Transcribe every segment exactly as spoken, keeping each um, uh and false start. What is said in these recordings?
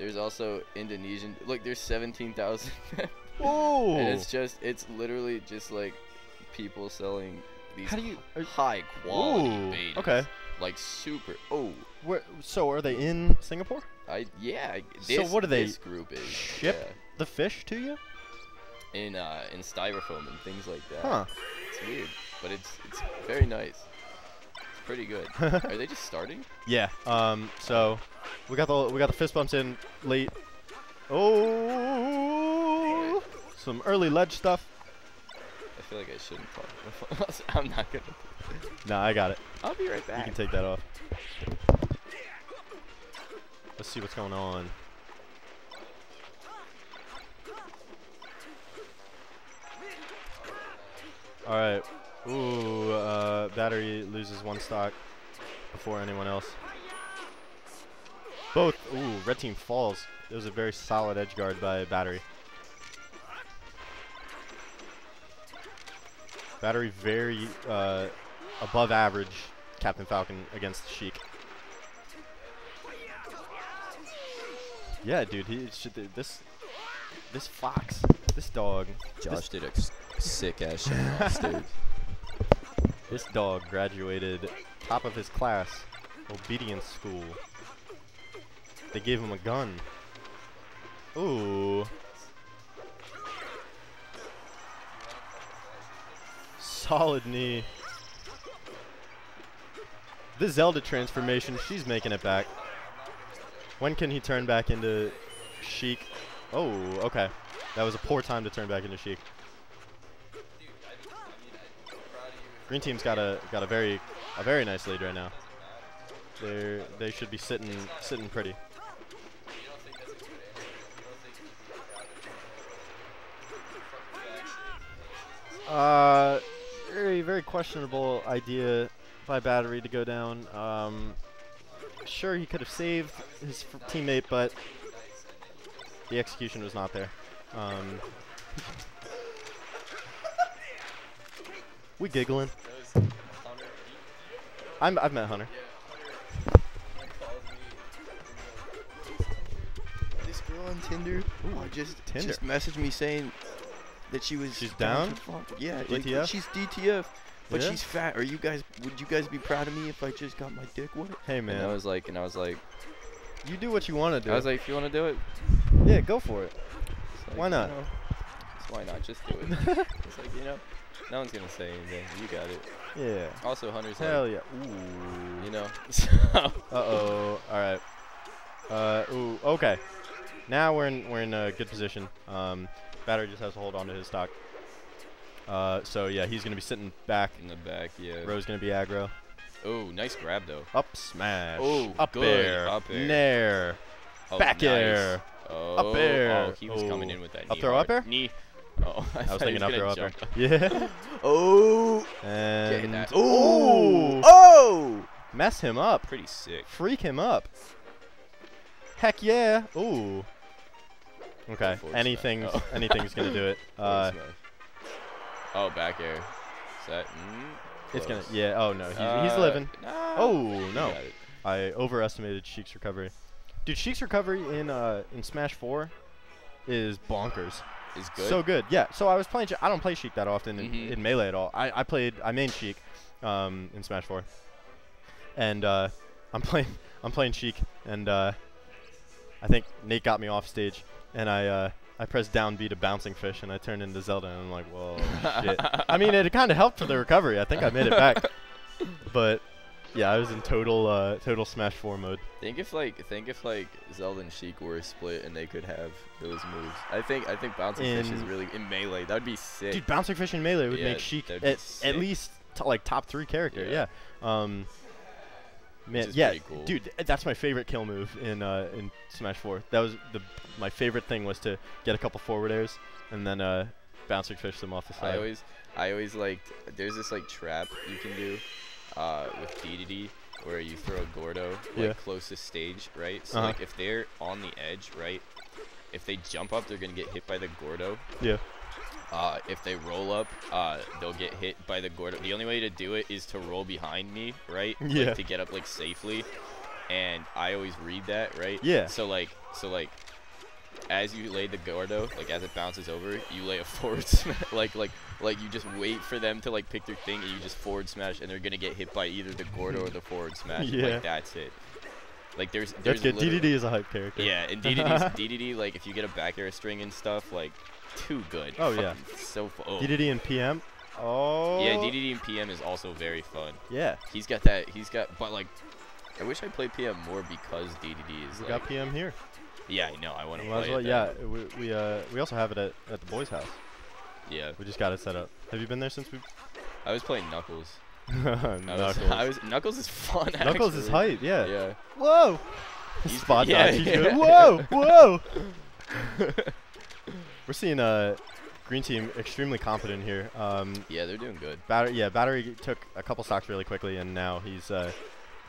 There's also Indonesian. Look, there's seventeen thousand. Whoa! And it's just, it's literally just like people selling these How do you, are, high quality betas. Okay. Like super. Oh. Where, so are they in Singapore? I yeah. This, so what do they? This group is ship yeah. the fish to you? In uh in styrofoam and things like that. Huh. It's weird, but it's it's very nice. It's pretty good. Are they just starting? Yeah. Um. So. We got the we got the fist bumps in late. Oh, some early ledge stuff. I feel like I shouldn't talk. I'm not gonna. Nah, I got it. I'll be right back. You can take that off. Let's see what's going on. All right. Ooh, uh, Battery loses one stock before anyone else. Both. Ooh, red team falls. It was a very solid edge guard by Battery. Battery very uh, above average Captain Falcon against Sheik. Yeah, dude. He should do this. This fox. This dog. Josh this did a sick ass shot last dude. This dog graduated top of his class, obedience school. They gave him a gun. Ooh. Solid knee. This Zelda transformation, she's making it back. When can he turn back into Sheik? Oh, okay. That was a poor time to turn back into Sheik. Green team's got a got a very a very nice lead right now. They they should be sitting sitting pretty. Uh, very, very questionable idea by Battery to go down. Um, sure, he could have saved his f teammate, but the execution was not there. Um, we giggling. I'm, I've met Hunter. This girl on Tinder Ooh, just, Tinder. just messaged me saying... That she was. She's down. Yeah, like, D T F? She's D T F, but yeah. she's fat. Are you guys? Would you guys be proud of me if I just got my dick wet? Hey man. And I was like, and I was like, you do what you want to do. I was like, if you want to do it, yeah, go for it. Like, why not? You know, why not? Just do it. It's like, you know, no one's gonna say anything. You got it. Yeah. Also, Hunter's. Hell like, yeah. Ooh. You know. So uh oh. All right. Uh. Ooh. Okay. Now we're in we're in a good position. Um. Battery just has to hold on to his stock. Uh, so yeah, he's gonna be sitting back in the back. Yeah. Ro's gonna be aggro. Oh, nice grab though. Up smash. Oh, up good. air. Up air. Nair. Oh, back nice. air. Oh. Up air. Oh, he was oh. coming in with that. Knee up throw hard. up air. Knee. Oh, I, I was thinking up throw jump. up air. Yeah. oh. And that. oh. Oh. Mess him up. Pretty sick. Freak him up. Heck yeah. Ooh. Okay, anything's, oh. anything's going to do it. Uh, oh, back air. Set. Mm, it's going to, yeah, oh no, he's, uh, he's living. No. Oh, no. I overestimated Sheik's recovery. Dude, Sheik's recovery in uh, in Smash four is bonkers. Is good? So good, yeah. So I was playing, I don't play Sheik that often in, mm-hmm. in Melee at all. I, I played, I main Sheik um, in Smash four. And uh, I'm playing I'm playing Sheik, and uh, I think Nate got me off stage. And I uh, I pressed down B to Bouncing Fish, and I turned into Zelda, and I'm like, whoa, shit. I mean, it kind of helped for the recovery. I think I made it back. But, yeah, I was in total uh, total Smash four mode. Think if, like, think if like Zelda and Sheik were split and they could have those moves. I think I think Bouncing in Fish is really – in Melee, that would be sick. Dude, Bouncing Fish in Melee would yeah, make Sheik at, at least, t like, top three character, yeah. yeah. Um, Man, yeah, cool. dude, that's my favorite kill move in uh, in Smash four. That was the my favorite thing was to get a couple forward airs and then uh, bouncing fish them off the side. I always, I always liked. There's this like trap you can do uh, with Dedede where you throw a Gordo like yeah. closest stage, right? So uh-huh. like if they're on the edge, right? If they jump up, they're gonna get hit by the Gordo. Yeah. Uh, if they roll up, uh, they'll get hit by the Gordo. The only way to do it is to roll behind me, right? Yeah. Like, to get up, like, safely. and I always read that, right? Yeah. So like, so like, as you lay the Gordo, like as it bounces over, you lay a forward smash, like like like you just wait for them to like pick their thing, and you just forward smash, and they're gonna get hit by either the Gordo or the forward smash. Yeah. Like that's it. Like there's there's that's good. D D D is a hype character. Yeah, and D D D, like if you get a back air string and stuff, like too good. Oh yeah. So oh. D D D and P M. Oh. Yeah, D D D and P M is also very fun. Yeah. He's got that. He's got. But like, I wish I played P M more because D D D is. We like, got P M here. Yeah, I know. I want to play. Well, it yeah, we we uh we also have it at at the boys' house. Yeah. We just got it set up. Have you been there since we? I was playing Knuckles. Knuckles. I was, I was, Knuckles is fun. Knuckles actually. is hype. Yeah. Yeah. Whoa. He's spot yeah, dodge. Yeah. He's good. Whoa. Whoa. We're seeing uh. Green team extremely competent here. Um, yeah, they're doing good. Battery, yeah, Battery took a couple stocks really quickly, and now he's uh,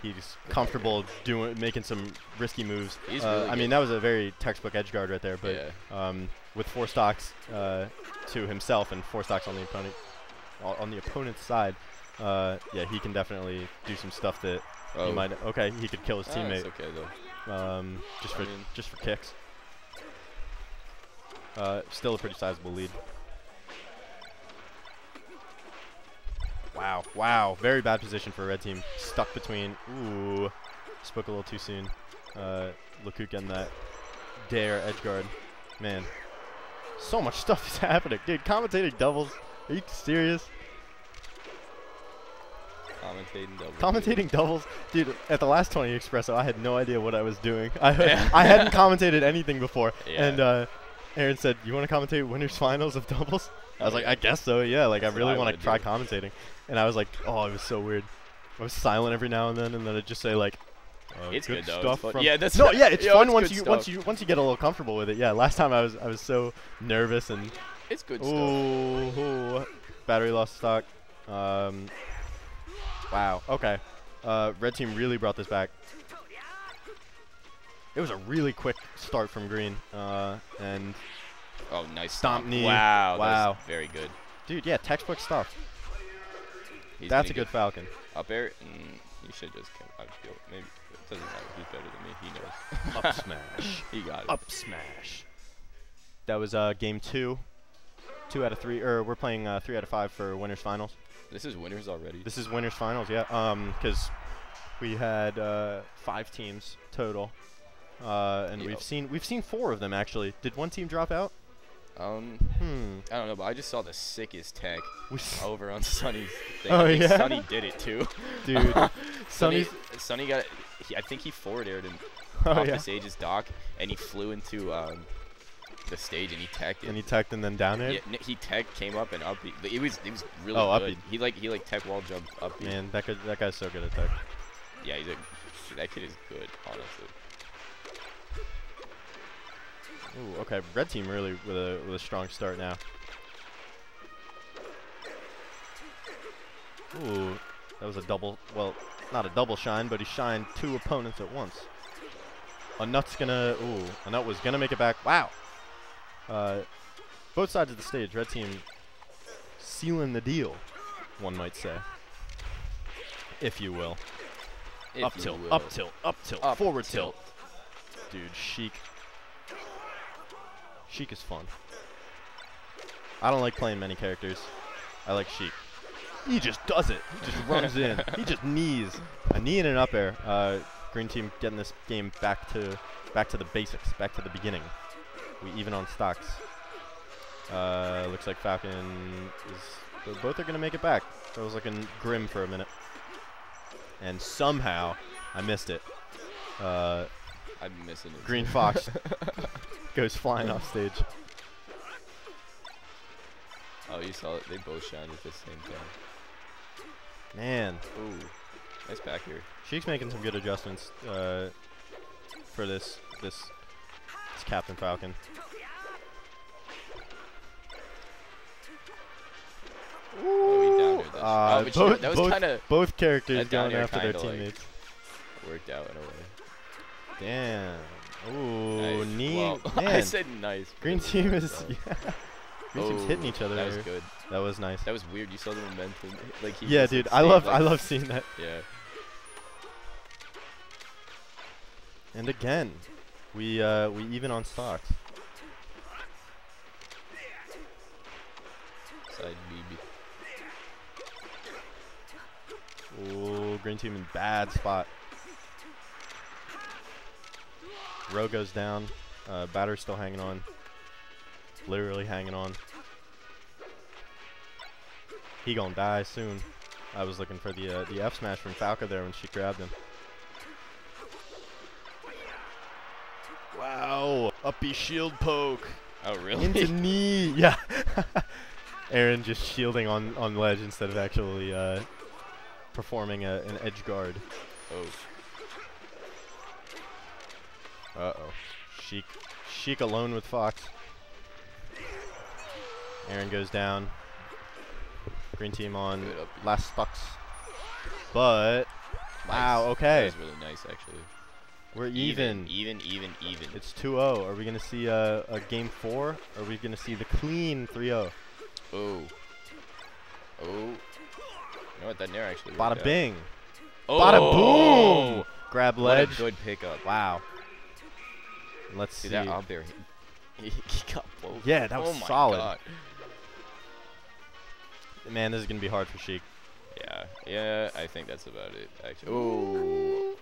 he's comfortable doing making some risky moves. He's uh, really I mean, that was a very textbook edge guard right there, but yeah. um, with four stocks uh, to himself and four stocks on the opponent on the opponent's side, uh, yeah, he can definitely do some stuff that oh. he might. Okay, he could kill his teammate. Ah, that's okay though. Um, just I for mean, just for kicks. Uh, still a pretty sizable lead. Wow, wow. Very bad position for red team. Stuck between. Ooh. Spoke a little too soon. Uh, Lakuk and that dare edge guard. Man. So much stuff is happening. Dude, commentating doubles. Are you serious? Commentating doubles. Commentating dude. doubles. Dude, at the last twenty Xspresso, I had no idea what I was doing. I, yeah. I hadn't commentated anything before. Yeah. And, uh,. Aaron said, "You want to commentate Winter's Finals of doubles?" I was like, "I guess so, yeah. Like, That's I really want to try do. commentating." And I was like, "Oh, it was so weird. I was silent every now and then, and then I'd just say like, uh, it's good, good stuff." It's from yeah, that's no, yeah, it's yo, fun it's once you stuff. once you once you get a little comfortable with it. Yeah, last time I was I was so nervous and it's good. Ooh, stuff. Battery lost stock. Um, wow. Okay. Uh, red team really brought this back. It was a really quick start from Green, uh, and oh, nice stomp knee. Wow, wow, that's very good, dude. Yeah, textbook stuff. He's that's a good Falcon. Up air, mm, you should just. I feel maybe it doesn't matter. He's better than me. He knows. Up smash. He got it. Up smash. That was uh, game two, two out of three, or we're playing uh, three out of five for winners finals. This is winners already. This is winners finals, yeah. Um, because we had uh, five teams total. Uh, and Yo. we've seen we've seen four of them actually. Did one team drop out? Um, hmm. I don't know, but I just saw the sickest tech over on Sunny's thing. Oh, I think yeah? Sunny did it too, dude. Sunny Sunny got. He, I think he forward aired him oh, off yeah. the stage's dock, and he flew into um the stage and he teched it. And he teched and then down there. Yeah, he teched, came up and upbeat. It was it was really oh, good. Upbeat. He like he like tech wall jumped upbeat. Man, that guy, that guy's so good at tech. Yeah, he's a, that kid is good, honestly. Ooh, okay, red team really with a, with a strong start now. Ooh, that was a double, well, not a double shine, but he shined two opponents at once. A nut's gonna, ooh, a nut was gonna make it back. Wow! Uh, both sides of the stage, red team sealing the deal, one might say. If you will. If up, you tilt, will. up tilt, up tilt, up forward tilt, forward tilt. Dude, Sheik. Sheik is fun. I don't like playing many characters. I like Sheik. He just does it. He just runs in. He just knees. A knee and an up air. Uh, green team getting this game back to back to the basics, back to the beginning. We even on stocks. Uh, looks like Falcon is. Both are gonna make it back. That was looking grim for a minute. And somehow I missed it. Uh, I'm missing it. Green Fox. Goes flying off stage. Oh, you saw it. They both shined at the same time. Man. Ooh. Nice back here. Sheik's making some good adjustments uh, for this, this this Captain Falcon. Ooh. Oh, he uh, oh, both, that was both, kinda both characters going after their teammates. Like worked out in a way. Damn. Ooh, nice. knee. Well, man. I said nice. Green team is yeah. Green team's hitting each other. That was good. That was nice. That was weird. You saw the momentum. Like he yeah, dude. Insane. I love. Like, I love seeing that. Yeah. And again, we uh, we even on stocks. Side B B. Ooh, green team in bad spot. Row goes down. Uh, batter's still hanging on. Literally hanging on. He gonna die soon. I was looking for the uh, the F smash from Falco there when she grabbed him. Wow, uppy shield poke. Oh really? Into knee. Yeah. Aaron just shielding on on ledge instead of actually uh, performing a, an edge guard. Oh. Uh oh. Sheik, Sheik alone with Fox. Aaron goes down. Green team on last stocks. But nice. Wow, okay. That was really nice actually. We're even. Even, even, even. It's two oh. Are we gonna see a, a game four? Or are we gonna see the clean three oh? Oh. Oh. You know what? That near actually. Bada bing. Oh. Bada boom. Grab ledge. What a good pickup. Wow. And let's see. see. That out there. He got both. Yeah, that was oh solid. God. Man, this is gonna be hard for Sheik. Yeah. Yeah. I think that's about it. Actually. Oh.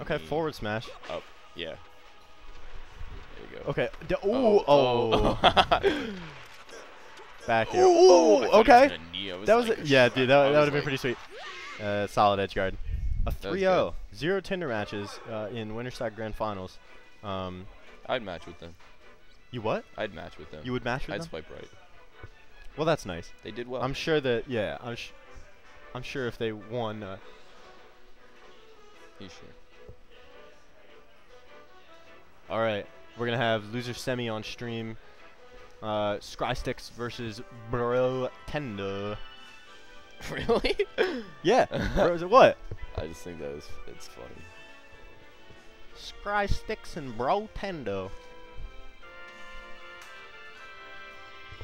Okay, knee. Forward smash. Up, yeah. There you go. Okay. D oh, oh. oh. Back here. Ooh, oh, okay. Was that was like a, yeah, dude. That, that would have like been pretty sweet. Uh, solid edge guard. A three oh. Zero Tinder matches uh, in Winterside Grand Finals. Um, I'd match with them. You what? I'd match with them. You would match with I'd them? I'd swipe right. Well, that's nice. They did well. I'm sure that yeah. I'm, sh I'm sure if they won. Uh, you sure? Alright, we're going to have Loser Semi on stream. Uh, Scrysticks versus BroTendo. Really? Yeah. Bro, what? I just think that is, it's funny. Scrysticks and BroTendo.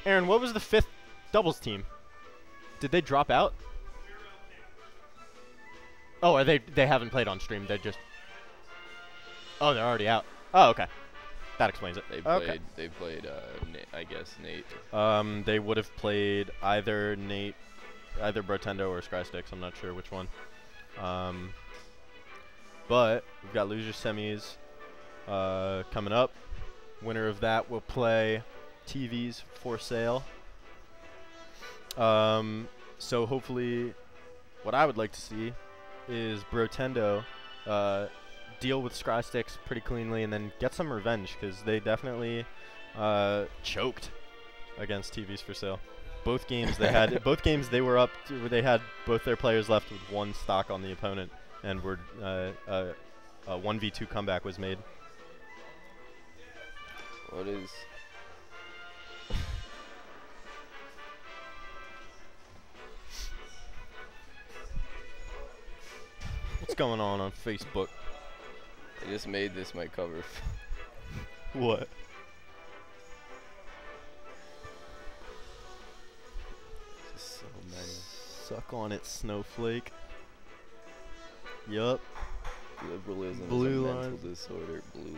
Aaron, what was the fifth doubles team? Did they drop out? Oh, are they, they haven't played on stream. They're just... Oh, they're already out. Oh, okay. That explains it. They played, okay. They played uh, Na I guess, Nate. Um, they would have played either Nate, either BroTendo or Scrysticks. I'm not sure which one. Um, but we've got loser semis uh, coming up. Winner of that will play T Vs for sale. Um, so hopefully what I would like to see is BroTendo uh, deal with Scrysticks pretty cleanly and then get some revenge, because they definitely uh, choked against T Vs for sale. Both games they had, both games they were up. To, they had both their players left with one stock on the opponent, and were uh, uh, a one v two comeback was made. What is? What's going on on Facebook? I just made this my cover. What? Just so many. Suck on it, snowflake. Yup. Liberalism is a mental disorder. Blue.